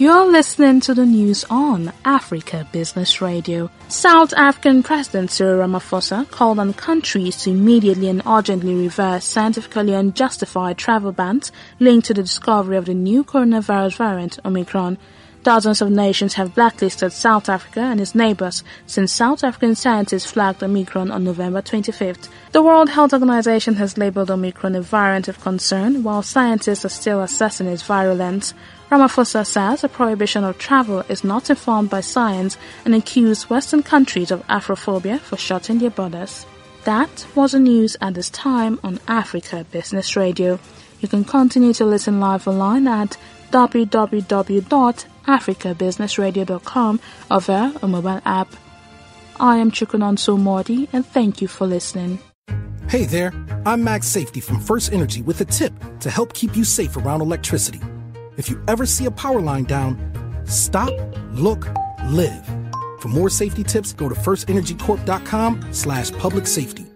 You're listening to the news on Africa Business Radio. South African President Cyril Ramaphosa called on countries to immediately and urgently reverse scientifically unjustified travel bans linked to the discovery of the new coronavirus variant, Omicron. Dozens of nations have blacklisted South Africa and its neighbours since South African scientists flagged Omicron on November 25th. The World Health Organization has labelled Omicron a variant of concern, while scientists are still assessing its virulence. Ramaphosa says a prohibition of travel is not informed by science and accused Western countries of Afrophobia for shutting their borders. That was the news at this time on Africa Business Radio. You can continue to listen live online at www.africabusinessradio.com or via a mobile app. I am Chikunonso Maudi, and thank you for listening. Hey there, I'm Max Safety from First Energy with a tip to help keep you safe around electricity. If you ever see a power line down, stop, look, live. For more safety tips, go to firstenergycorp.com/public safety.